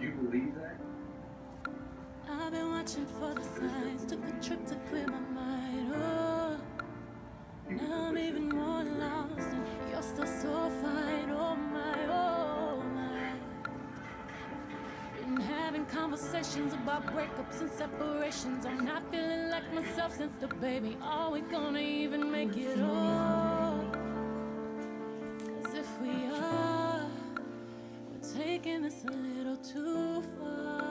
You believe that? I've been watching for the signs, took a trip to clear my mind. Oh, now I'm even more lost, and you're still so fine. Oh my, been having conversations about breakups and separations. I'm not feeling like myself since the baby. Are we gonna even make it all? 'Cause if we are, we're taking this a little too far.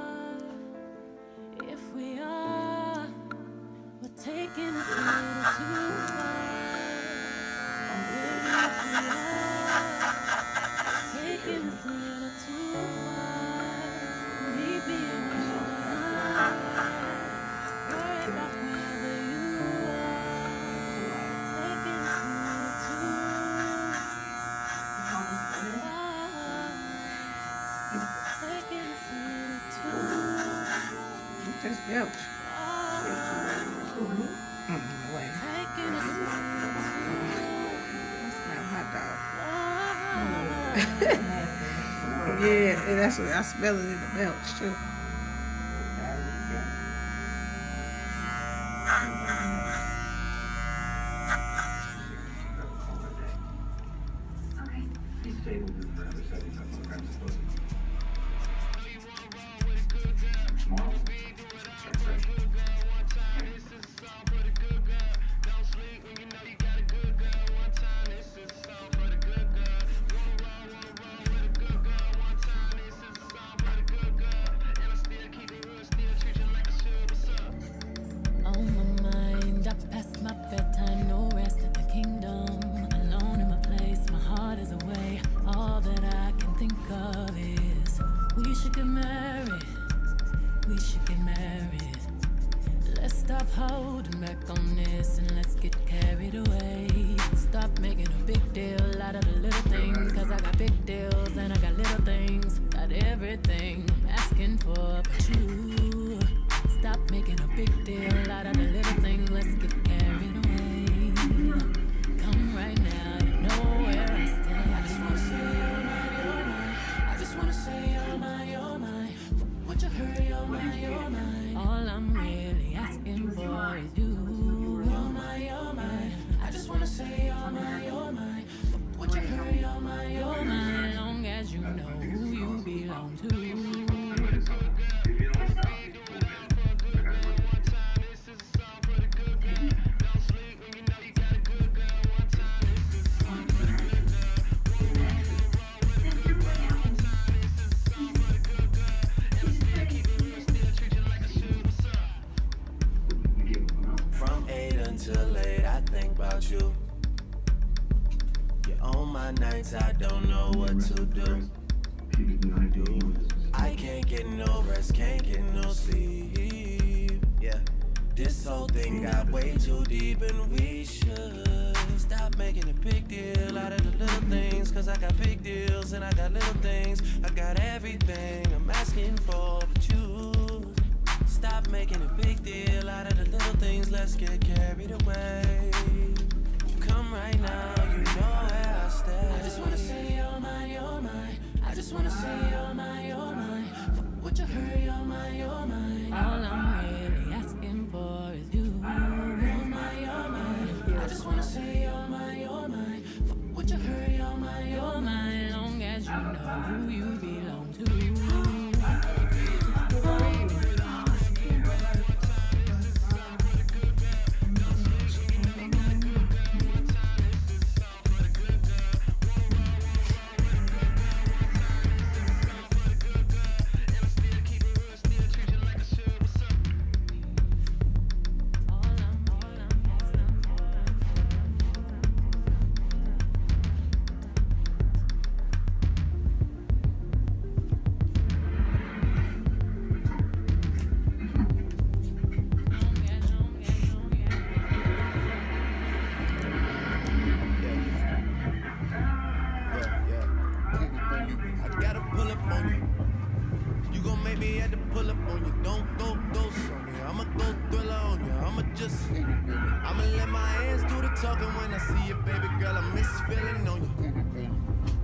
If we are, we're taking this a little too far. If we are, we're taking this a little too far. Me being where you are, worry about wherever you are. Taking this a little too far. Taking this a little too far. Just belch. Yeah, and that's what I smell it in the belch too.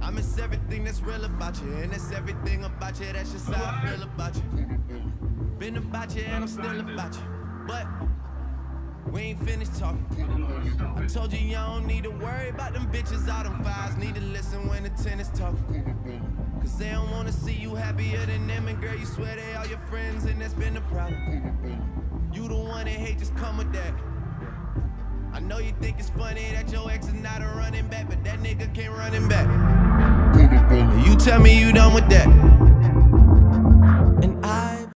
I miss everything that's real about you, and that's everything about you. That's just how I feel about you. Been about you and I'm still about you, but we ain't finished talking. I told you you don't need to worry about them bitches. All them fives need to listen when the tennis talking, cause they don't wanna see you happier than them. And girl, you swear they all your friends, and that's been the problem. You the one that hate just come with that. I know you think it's funny that your ex is not a running back, but that nigga can't run him back. You tell me you done with that.